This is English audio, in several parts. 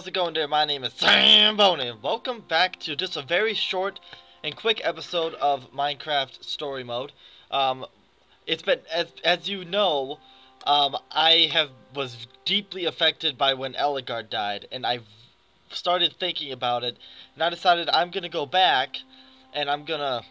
how's it going there? My name is Sam Bonin. Welcome back to just a very short and quick episode of Minecraft Story Mode. It's been, as you know, I was deeply affected by when Ellegaard died, and I started thinking about it, and I decided I'm gonna go back, and I'm gonna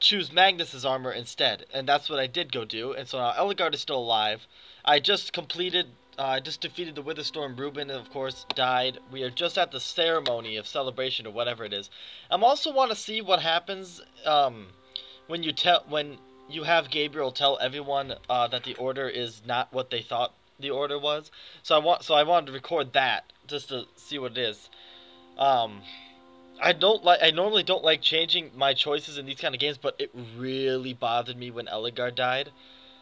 choose Magnus's armor instead, and that's what I did go do, and so now Ellegaard is still alive. I just completed... I just defeated the Witherstorm. Reuben, of course, died. We are just at the ceremony of celebration or whatever it is. I also want to see what happens when you have Gabriel tell everyone that the order is not what they thought the order was. So I wanted to record that just to see what it is. I normally don't like changing my choices in these kind of games, but it really bothered me when Ellegaard died.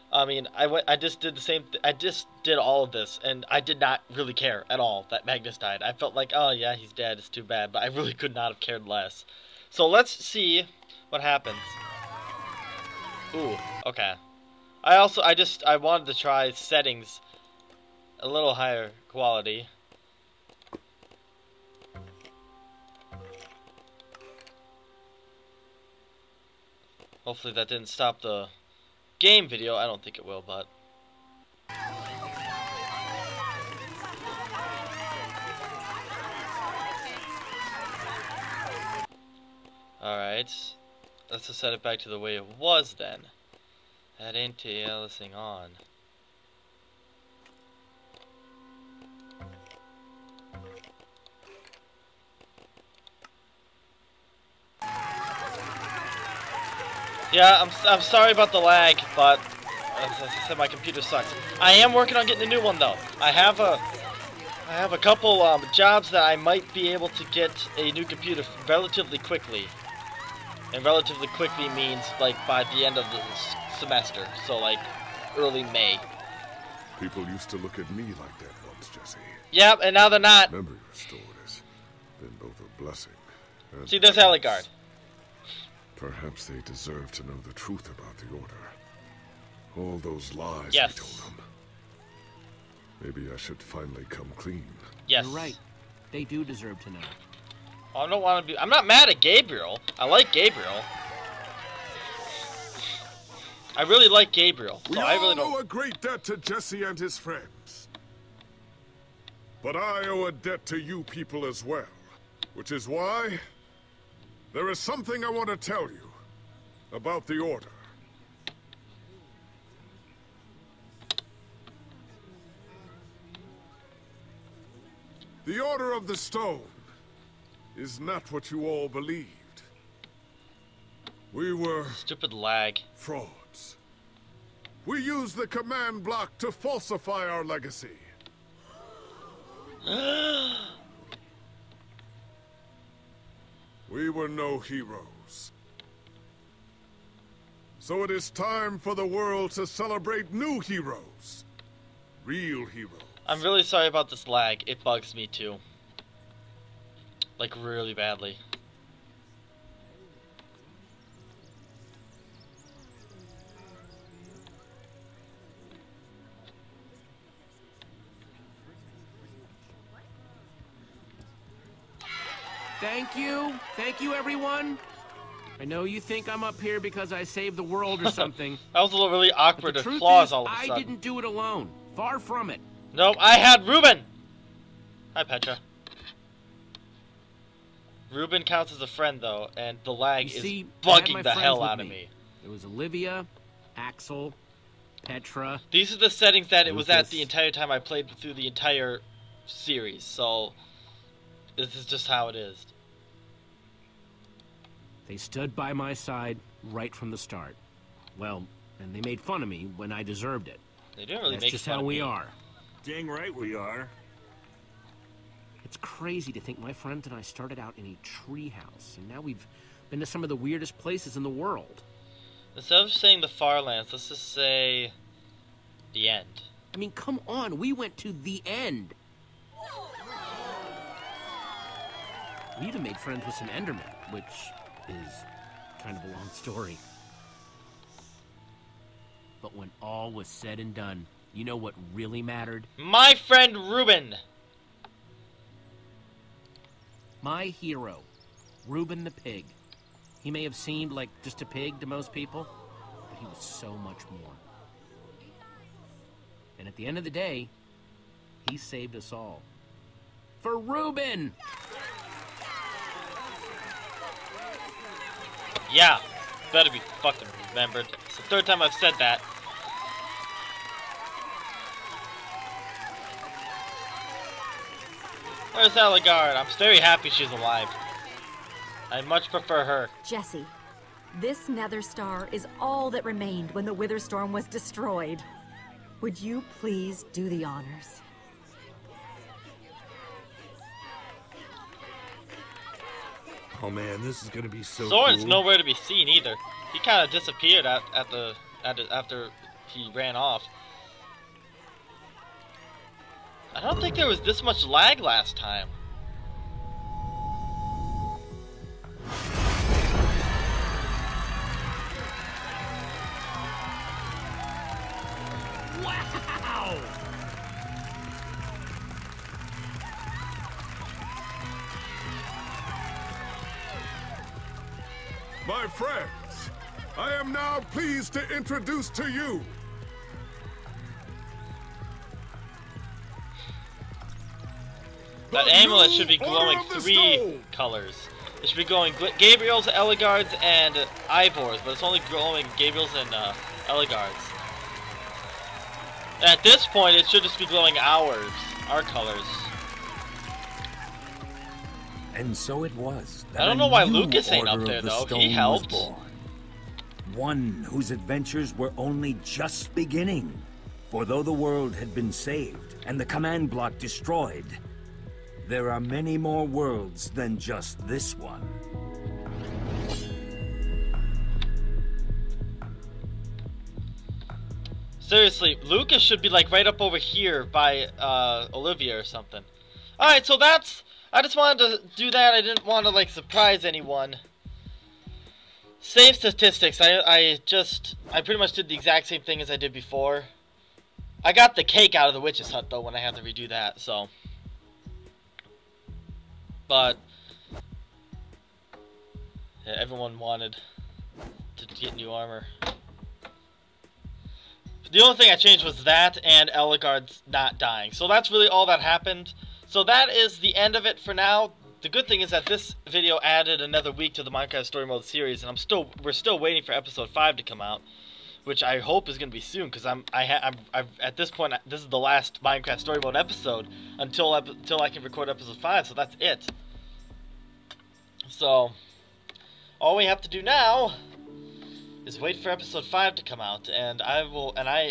I mean, I just did all of this, and I did not really care at all that Magnus died. I felt like, oh yeah, he's dead, it's too bad, but I really could not have cared less. So let's see what happens. Ooh, okay. I wanted to try settings a little higher quality. Hopefully that didn't stop the game video. I don't think it will, but alright, let's just set it back to the way it was then. That ain't listening on. Yeah, I'm sorry about the lag, but as I said, my computer sucks. I am working on getting a new one though. I have a couple jobs that I might be able to get a new computer relatively quickly. And relatively quickly means like by the end of the semester, so like early May. People used to look at me like that once, Jesse. Yep, and now they're not. Memory restored us. Been both a blessing. See, there's Ellegaard. Perhaps they deserve to know the truth about the Order. All those lies we told them. Maybe I should finally come clean. Yes. You're right. They do deserve to know. I don't want to be... I'm not mad at Gabriel. I like Gabriel. I really like Gabriel. So I really owe a great debt to Jesse and his friends. But I owe a debt to you people as well. Which is why... there is something I want to tell you about the Order. The Order of the Stone is not what you all believed. We were... stupid lag. ...frauds. We used the command block to falsify our legacy. We were no heroes. So it is time for the world to celebrate new heroes. Real heroes. I'm really sorry about this lag. It bugs me too. Like really badly. Thank you everyone. I know you think I'm up here because I saved the world or something. That was a little really awkward to claws all of a sudden. I didn't do it alone. Far from it. No, I had Reuben. Hi, Petra. Reuben counts as a friend though, and the lag is bugging the hell out of me. It was Olivia, Axel, Petra. These are the settings that Lucas. It was at the entire time I played through the entire series, so this is just how it is. They stood by my side right from the start. Well, and they made fun of me when I deserved it. They didn't really make fun of me. That's just how we are. Dang right we are. It's crazy to think my friends and I started out in a treehouse, and now we've been to some of the weirdest places in the world. Instead of saying the far lands, let's just say the end. I mean, come on, we went to the end. We even made friends with some Endermen, which is kind of a long story. But when all was said and done, you know what really mattered? My friend Reuben! My hero, Reuben the pig. He may have seemed like just a pig to most people, but he was so much more. And at the end of the day, he saved us all. For Reuben! Yeah, better be fucking remembered. It's the third time I've said that. There's Ellegaard. I'm very happy she's alive. I much prefer her. Jesse, this Nether Star is all that remained when the Witherstorm was destroyed. Would you please do the honors? Oh man, this is gonna be so. Soren's cool. Nowhere to be seen either. He kind of disappeared after he ran off. I don't think there was this much lag last time. Wow! My friends, I am now pleased to introduce to you that amulet should be glowing three colors. It should be glowing Gabriel's, Ellegaard's, and Ivor's, but it's only glowing Gabriel's and Ellegaard's. At this point, it should just be glowing ours, our colors. And so it was. I don't know why Lucas ain't up there though. He helped. One whose adventures were only just beginning, for though the world had been saved and the command block destroyed, there are many more worlds than just this one. Seriously, Lucas should be like right up over here by Olivia or something. Alright, so that's... I just wanted to do that. I didn't want to like surprise anyone. Save statistics. I pretty much did the exact same thing as I did before. I got the cake out of the witch's hut though when I had to redo that, so... But yeah, everyone wanted to get new armor. The only thing I changed was that and Ellegaard's not dying. So that's really all that happened. So that is the end of it for now. The good thing is that this video added another week to the Minecraft Story Mode series, and we're still waiting for episode 5 to come out, which I hope is going to be soon, because I'm at this point, this is the last Minecraft Story Mode episode until I can record episode 5, so that's it. So all we have to do now is wait for episode 5 to come out, and I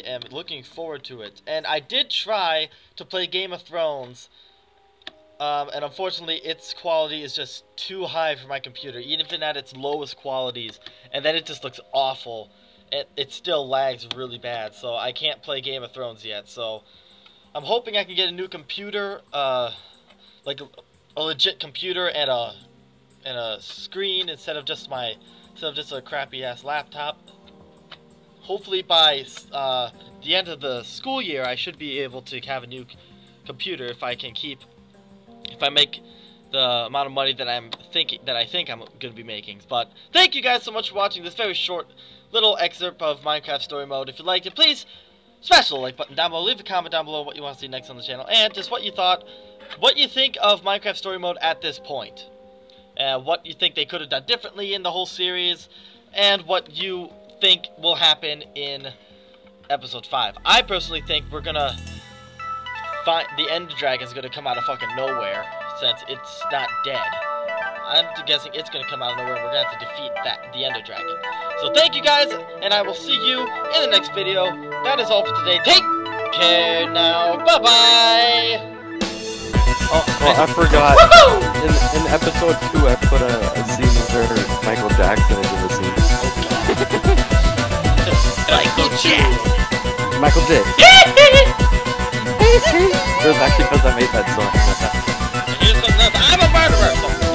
am looking forward to it. And I did try to play Game of Thrones, and unfortunately its quality is just too high for my computer, even at its lowest qualities, and then it just looks awful. It still lags really bad, so I can't play Game of Thrones yet. So I'm hoping I can get a new computer, like a legit computer and a screen instead of just a crappy ass laptop. Hopefully by the end of the school year, I should be able to have a new computer if I make the amount of money that I think I'm going to be making. But thank you guys so much for watching this very short little excerpt of Minecraft Story Mode. If you liked it, please smash the like button down below, leave a comment down below what you want to see next on the channel, and just what you think of Minecraft Story Mode at this point, and what you think they could have done differently in the whole series, and what you think will happen in episode 5. I personally think we're gonna find the Ender Dragon is gonna come out of fucking nowhere, since it's not dead. I'm guessing it's going to come out of nowhere and we're going to have to defeat the Ender Dragon. So thank you guys, and I will see you in the next video. That is all for today. Take care now. Bye-bye. Oh, I forgot. In episode 2, I put a scene where Michael Jackson is in the scene. Michael Jackson. Michael J. It was actually because I made that song. I'm a murderer.